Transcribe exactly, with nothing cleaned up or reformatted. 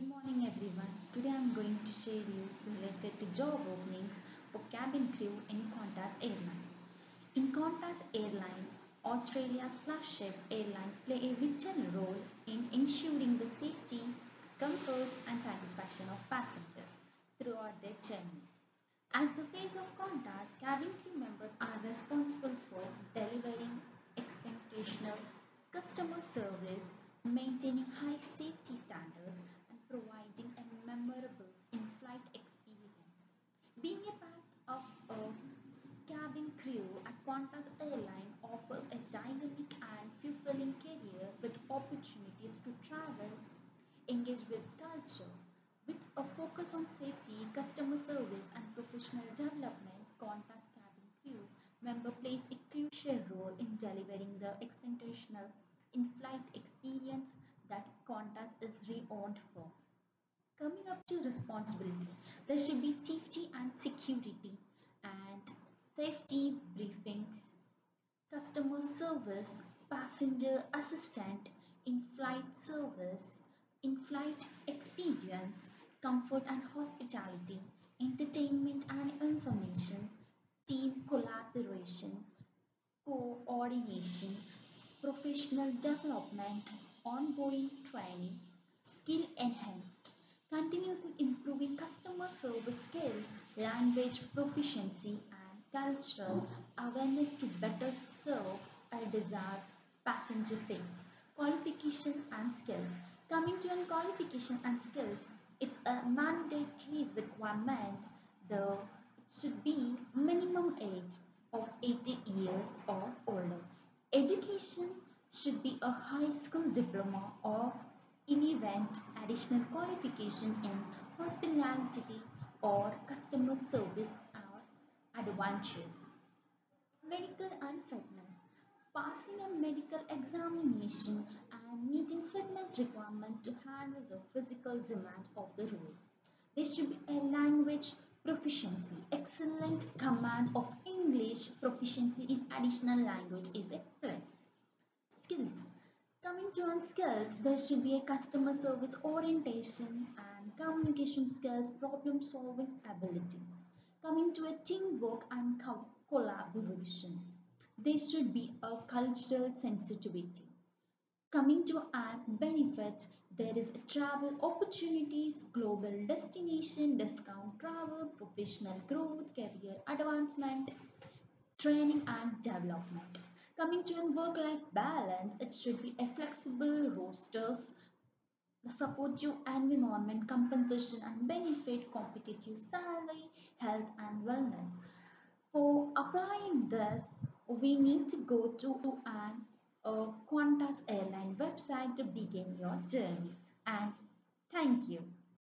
Good morning everyone. Today I am going to share you related to job openings for cabin crew in Qantas Airline. In Qantas Airline, Australia's flagship airlines play a vital role in ensuring the safety, comfort and satisfaction of passengers throughout their journey. As the face of Qantas, cabin crew members are responsible for delivering exceptional customer service, maintaining high safety standards and providing a memorable in-flight experience. Being a part of a cabin crew at Qantas Airline offers a dynamic and fulfilling career with opportunities to travel, engage with culture. With a focus on safety, customer service and professional development, Qantas cabin crew member plays a crucial role in delivering the exceptional in-flight experience that Qantas is renowned for. Coming up to responsibility, there should be safety and security and safety briefings, customer service, passenger assistant, in-flight service, in-flight experience, comfort and hospitality, entertainment and information, team collaboration, coordination, professional development, onboarding training, skill enhanced, continuously improving customer service skills, language proficiency and cultural awareness to better serve a desired passenger base. Qualification and skills. Coming to qualification and skills, it's a mandatory requirement, though it should be minimum age of eighty years or older. Education should be a high school diploma or in event additional qualification in hospitality or customer service or adventures. Medical and fitness. Passing a medical examination and meeting fitness requirement to handle the physical demand of the role. There should be a language proficiency. Excellent command of English, proficiency in additional language is a plus. Skills. Coming to on skills, there should be a customer service orientation and communication skills, problem solving ability. Coming to a teamwork and co collaboration, there should be a cultural sensitivity. Coming to our benefits, there is travel opportunities, global destination, discount travel, professional growth, career advancement, training and development. Coming to a work-life balance, it should be a flexible rosters, supportive environment, compensation and benefit, competitive salary, health and wellness. For applying this, we need to go to an A Qantas Airline website to begin your journey. And thank you.